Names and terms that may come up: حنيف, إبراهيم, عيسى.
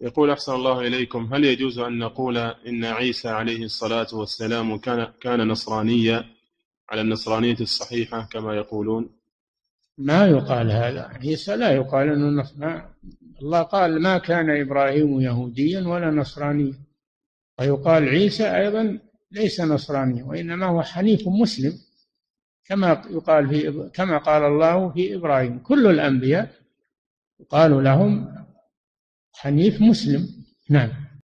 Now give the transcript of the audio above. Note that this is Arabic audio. يقول أحسن الله إليكم، هل يجوز أن نقول إن عيسى عليه الصلاة والسلام كان نصرانيا على النصرانية الصحيحة كما يقولون؟ ما يقال هذا، عيسى لا يقال أنه الله قال ما كان إبراهيم يهوديا ولا نصرانيا، ويقال عيسى أيضا ليس نصرانيا وإنما هو حنيف مسلم كما قال الله في إبراهيم. كل الأنبياء قالوا لهم حنيف مسلم. نعم.